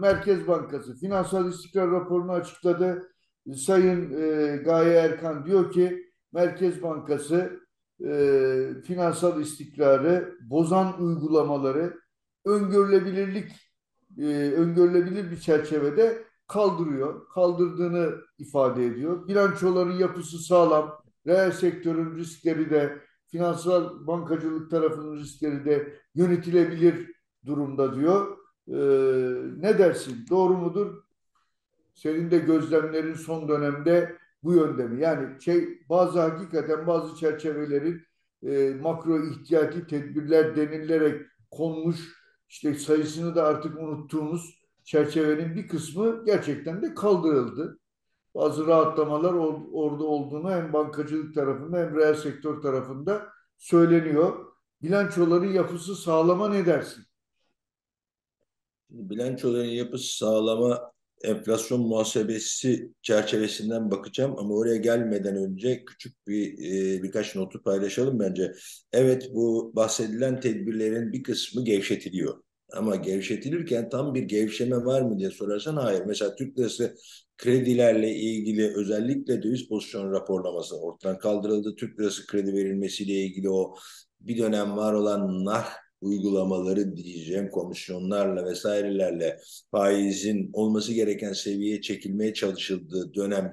Merkez Bankası finansal istikrar raporunu açıkladı. Sayın Gaye Erkan diyor ki Merkez Bankası finansal istikrarı bozan uygulamaları öngörülebilir bir çerçevede kaldırıyor. Kaldırdığını ifade ediyor. Bilançoların yapısı sağlam. Reel sektörün riskleri de finansal bankacılık tarafının riskleri de yönetilebilir durumda diyor. Ne dersin? Doğru mudur? Senin de gözlemlerin son dönemde bu yönde mi? Yani hakikaten bazı çerçevelerin makro ihtiyati tedbirler denilerek konmuş, işte sayısını da artık unuttuğumuz çerçevenin bir kısmı gerçekten de kaldırıldı. Bazı rahatlamalar orada olduğunu hem bankacılık tarafında hem reel sektör tarafında söyleniyor. Bilançoların yapısı sağlama ne dersin? Bilançoların yapısı sağlama enflasyon muhasebesi çerçevesinden bakacağım ama oraya gelmeden önce küçük birkaç notu paylaşalım bence. Evet, bu bahsedilen tedbirlerin bir kısmı gevşetiliyor. Ama gevşetilirken tam bir gevşeme var mı diye sorarsan hayır. Mesela Türk Lirası kredilerle ilgili özellikle döviz pozisyon raporlaması ortadan kaldırıldı. Türk Lirası kredi verilmesiyle ilgili o bir dönem var olan nar uygulamaları diyeceğim, komisyonlarla vesairelerle faizin olması gereken seviyeye çekilmeye çalışıldığı dönem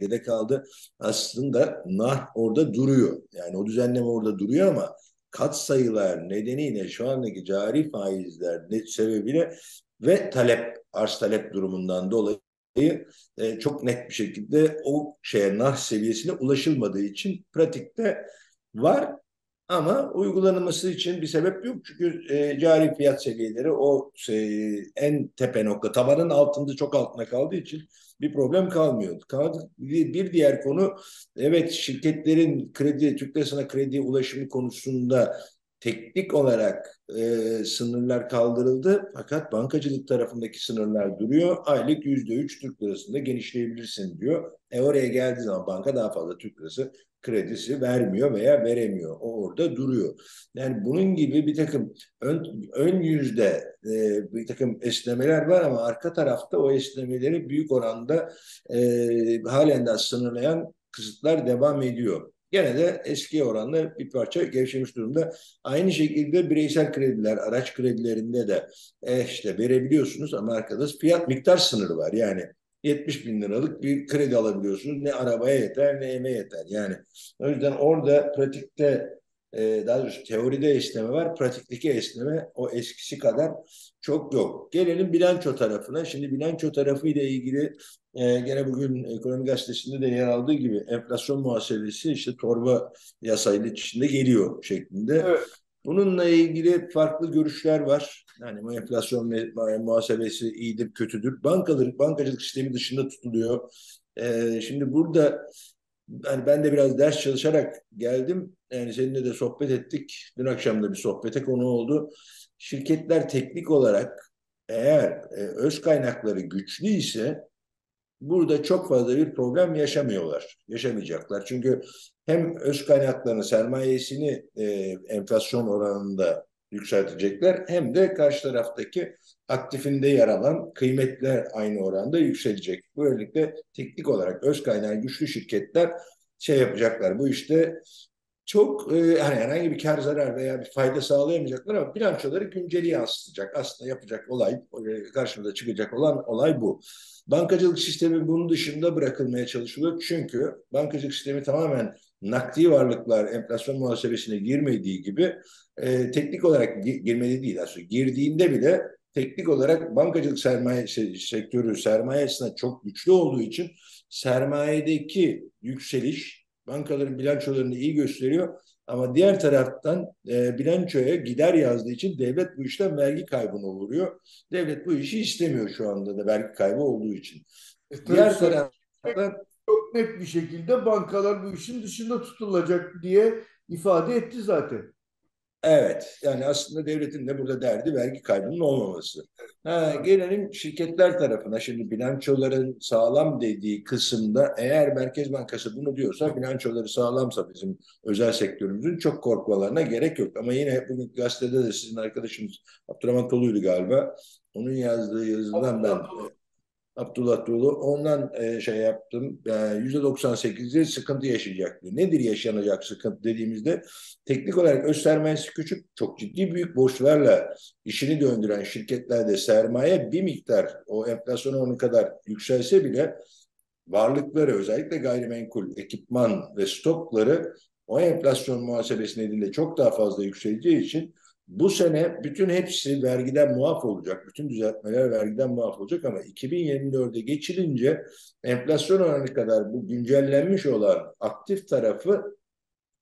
geride kaldı. Aslında nar orada duruyor. Yani o düzenleme orada duruyor ama katsayılar nedeniyle şu andaki cari faizler sebebiyle ve arz talep durumundan dolayı çok net bir şekilde o nar seviyesine ulaşılmadığı için pratikte var. Ama uygulanması için bir sebep yok. Çünkü cari fiyat seviyeleri o en tepe nokta, tabanın altında, çok altına kaldığı için bir problem kalmıyor. Bir diğer konu, evet, şirketlerin kredi, Türk Lirası'na kredi ulaşımı konusunda teknik olarak sınırlar kaldırıldı. Fakat bankacılık tarafındaki sınırlar duruyor. Aylık %3 Türk Lirası'nda genişleyebilirsin diyor. Oraya geldiği zaman banka daha fazla Türk Lirası kredisi vermiyor veya veremiyor. O orada duruyor. Yani bunun gibi bir takım ön yüzde bir takım esnemeler var ama arka tarafta o esnemeleri büyük oranda halen de sınırlayan kısıtlar devam ediyor. Gene de eski oranla bir parça gevşemiş durumda. Aynı şekilde bireysel krediler, araç kredilerinde de işte verebiliyorsunuz ama arkada miktar sınırı var. Yani 70 bin liralık bir kredi alabiliyorsunuz. Ne arabaya yeter ne emeğe yeter. Yani o yüzden orada pratikte daha doğrusu teoride esneme var. Pratikteki esneme o eskisi kadar çok yok. Gelelim bilanço tarafına. Şimdi bilanço tarafı ile ilgili gene bugün Ekonomi Gazetesi'nde de yer aldığı gibi enflasyon muhasebesi işte torba yasayla içinde geliyor şeklinde. Evet. Bununla ilgili farklı görüşler var. Yani bu enflasyon muhasebesi iyidir, kötüdür. Bankacılık sistemi dışında tutuluyor. Şimdi burada yani ben de biraz ders çalışarak geldim. Yani seninle de sohbet ettik. Dün akşam da bir sohbete konu oldu. Şirketler teknik olarak eğer öz kaynakları güçlü ise burada çok fazla bir problem yaşamayacaklar. Çünkü hem öz kaynaklarını, sermayesini enflasyon oranında yükseltecekler hem de karşı taraftaki aktifinde yer alan kıymetler aynı oranda yükselecek. Böylelikle teknik olarak öz kaynağı güçlü şirketler yapacaklar. Bu işte çok herhangi bir kar zarar veya bir fayda sağlayamayacaklar ama bilançoları günceli yansıtacak. Aslında yapacak olay, karşımıza çıkacak olan olay bu. Bankacılık sistemi bunun dışında bırakılmaya çalışılıyor. Çünkü bankacılık sistemi tamamen nakdi varlıklar enflasyon muhasebesine girmediği gibi teknik olarak girmediği değil aslında. Girdiğinde bile teknik olarak bankacılık sektörü sermayesine çok güçlü olduğu için sermayedeki yükseliş bankaların bilançolarını iyi gösteriyor. Ama diğer taraftan bilançoya gider yazdığı için devlet bu işten vergi kaybına uğruyor. Devlet bu işi istemiyor şu anda da vergi kaybı olduğu için. Diğer taraftan çok net bir şekilde bankalar bu işin dışında tutulacak diye ifade etti zaten. Evet, yani aslında devletin de burada derdi vergi kaybının olmaması. Gelelim şirketler tarafına. Şimdi bilançoların sağlam dediği kısımda eğer Merkez Bankası bunu diyorsa, bilançoları sağlamsa bizim özel sektörümüzün çok korkmalarına gerek yok. Ama yine bugün gazetede de sizin arkadaşınız Abdullah Tolu'ydu galiba. Onun yazdığı yazıdan ben Abdullah Tolu, ondan şey yaptım. %98'i sıkıntı yaşayacak diyor. Nedir yaşanacak sıkıntı dediğimizde, teknik olarak öz sermayesi küçük, çok ciddi büyük borçlarla işini döndüren şirketlerde sermaye bir miktar, o enflasyona onun kadar yükselse bile varlıkları, özellikle gayrimenkul, ekipman ve stokları o enflasyon muhasebesi nedeniyle çok daha fazla yükseleceği için bu sene bütün hepsi vergiden muaf olacak. Bütün düzeltmeler vergiden muaf olacak ama 2024'e geçilince enflasyon oranı kadar bu güncellenmiş olan aktif tarafı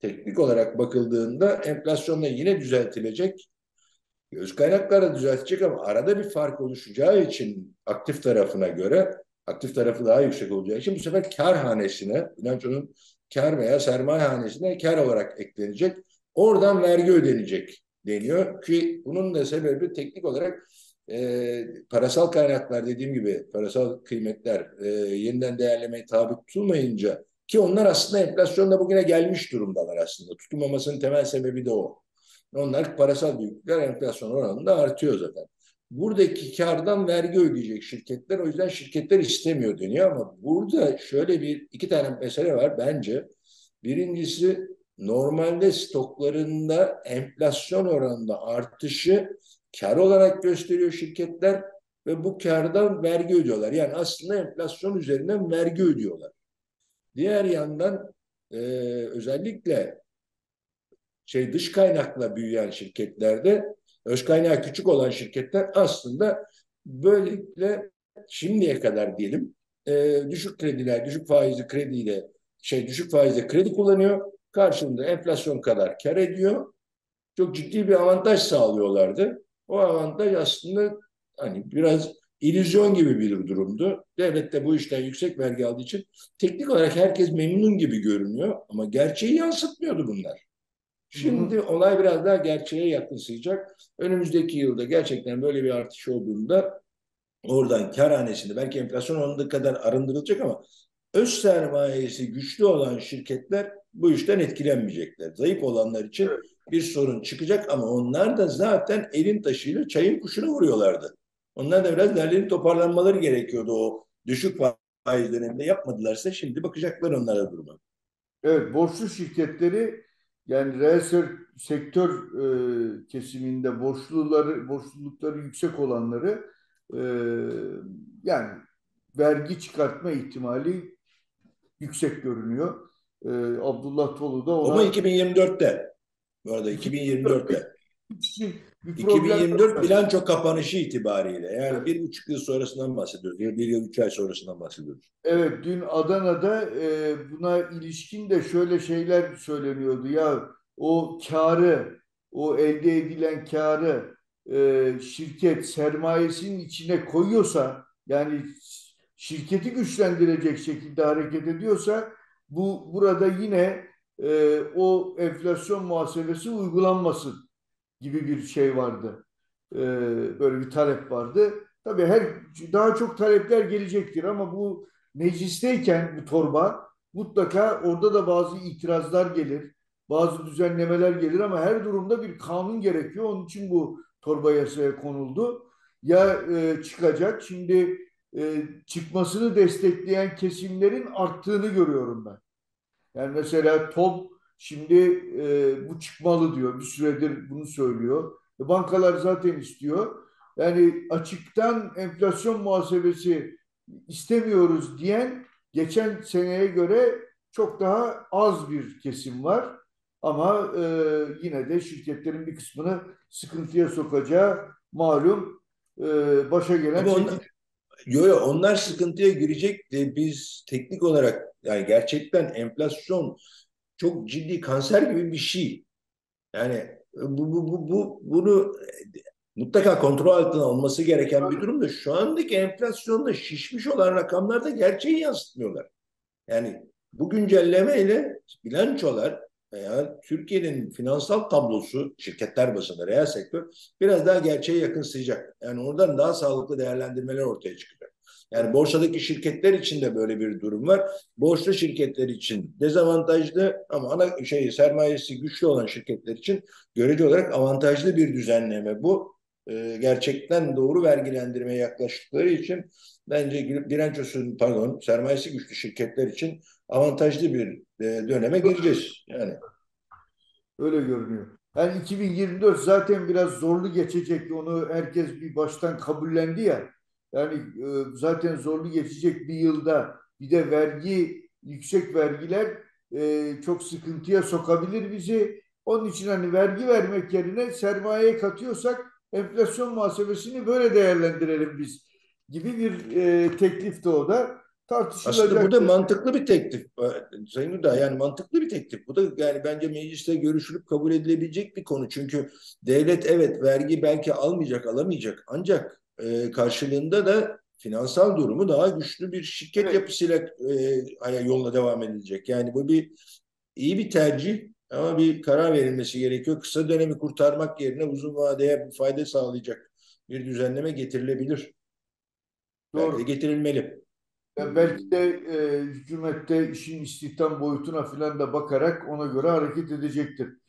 teknik olarak bakıldığında enflasyonla yine düzeltilecek. Öz kaynaklarla düzeltecek ama arada bir fark oluşacağı için aktif tarafına göre, aktif tarafı daha yüksek olacağı için bu sefer kar hanesine, bilançonun kar veya sermaye hanesine kar olarak eklenecek. Oradan vergi ödenecek deniyor ki bunun da sebebi teknik olarak parasal kaynaklar, dediğim gibi parasal kıymetler yeniden değerlemeye tabi tutulmayınca, ki onlar aslında enflasyonda bugüne gelmiş durumdalar aslında. Tutulmamasının temel sebebi de o. Onlar parasal büyüklükler enflasyon oranında artıyor zaten. Buradaki kardan vergi ödeyecek şirketler, o yüzden şirketler istemiyor deniyor ama burada şöyle bir iki tane mesele var bence. Birincisi, normalde stoklarında enflasyon oranında artışı kar olarak gösteriyor şirketler ve bu kardan vergi ödüyorlar. Yani aslında enflasyon üzerinden vergi ödüyorlar. Diğer yandan özellikle dış kaynakla büyüyen şirketlerde, öz kaynağı küçük olan şirketler aslında böylelikle şimdiye kadar diyelim düşük krediler, düşük faizle kredi kullanıyor. Karşılığında enflasyon kadar kar ediyor. Çok ciddi bir avantaj sağlıyorlardı. O avantaj aslında hani biraz illüzyon gibi bir durumdu. Devlet de bu işten yüksek vergi aldığı için teknik olarak herkes memnun gibi görünüyor ama gerçeği yansıtmıyordu bunlar. Şimdi olay biraz daha gerçeğe yaklaşacak. Önümüzdeki yılda gerçekten böyle bir artış olduğunda oradan kârhanesinde belki enflasyon oranında kadar arındırılacak ama öz sermayesi güçlü olan şirketler bu işten etkilenmeyecekler. Zayıf olanlar için bir sorun çıkacak ama onlar da zaten elin taşıyla çayın kuşuna vuruyorlardı. Onlar da biraz derlerini toparlanmaları gerekiyordu o düşük faiz döneminde. Yapmadılarsa şimdi bakacaklar onlara duruma. Evet, borçlu şirketleri, yani reel sektör kesiminde borçlulukları yüksek olanları yani vergi çıkartma ihtimali yüksek görünüyor. Abdullah Tolu da ona... Ama 2024'te. Bu arada 2024'te. 2024 bilanço kapanışı itibariyle. Yani evet. 1,5 yıl sonrasından bahsediyoruz. 1 yıl 3 ay sonrasından bahsediyoruz. Evet, dün Adana'da buna ilişkin de şöyle şeyler söyleniyordu. Ya o karı, o elde edilen karı şirket sermayesinin içine koyuyorsa, yani şirketi güçlendirecek şekilde hareket ediyorsa burada yine o enflasyon muhasebesi uygulanmasın gibi bir şey vardı. Böyle bir talep vardı. Tabii daha çok talepler gelecektir ama bu meclisteyken bu torba mutlaka orada da bazı itirazlar gelir, bazı düzenlemeler gelir ama her durumda bir kanun gerekiyor. Onun için bu torba yasaya konuldu. Ya çıkacak. Şimdi çıkmasını destekleyen kesimlerin arttığını görüyorum ben. Yani mesela TOB şimdi bu çıkmalı diyor. Bir süredir bunu söylüyor. Bankalar zaten istiyor. Yani açıktan enflasyon muhasebesi istemiyoruz diyen geçen seneye göre çok daha az bir kesim var. Ama yine de şirketlerin bir kısmını sıkıntıya sokacağı malum, başa gelen... Yok, onlar sıkıntıya girecek de biz teknik olarak, yani gerçekten enflasyon çok ciddi kanser gibi bir şey. Yani bunu mutlaka kontrol altına alması gereken bir durum da şu andaki enflasyonda şişmiş olan rakamlarda gerçeği yansıtmıyorlar. Yani bu güncellemeyle bilançolar veya Türkiye'nin finansal tablosu, şirketler bazında reel sektör biraz daha gerçeğe yakınsayacak. Yani oradan daha sağlıklı değerlendirmeler ortaya çıkacak. Yani borsadaki şirketler için de böyle bir durum var. Borçlu şirketler için dezavantajlı ama ana sermayesi güçlü olan şirketler için görece olarak avantajlı bir düzenleme bu. gerçekten doğru vergilendirmeye yaklaştıkları için bence sermayesi güçlü şirketler için avantajlı bir döneme gireceğiz yani. Öyle görünüyor. Yani 2024 zaten biraz zorlu geçecek. Onu herkes bir baştan kabullendi ya. Yani zaten zorlu geçecek bir yılda bir de yüksek vergiler çok sıkıntıya sokabilir bizi. Onun için hani vergi vermek yerine sermayeye katıyorsak enflasyon muhasebesini böyle değerlendirelim biz gibi bir teklif de o da. Aslında bu da mantıklı bir teklif Sayın Uda, yani mantıklı bir teklif. Bu da yani bence mecliste görüşülüp kabul edilebilecek bir konu. Çünkü devlet evet vergi belki alamayacak ancak karşılığında da finansal durumu daha güçlü bir şirket yapısıyla yoluna devam edilecek. Yani bu iyi bir tercih ama bir karar verilmesi gerekiyor. Kısa dönemi kurtarmak yerine uzun vadeye bir fayda sağlayacak bir düzenleme getirilebilir. Doğru. Belki getirilmeli. Yani belki de hükümette işin istihdam boyutuna falan da bakarak ona göre hareket edecektir.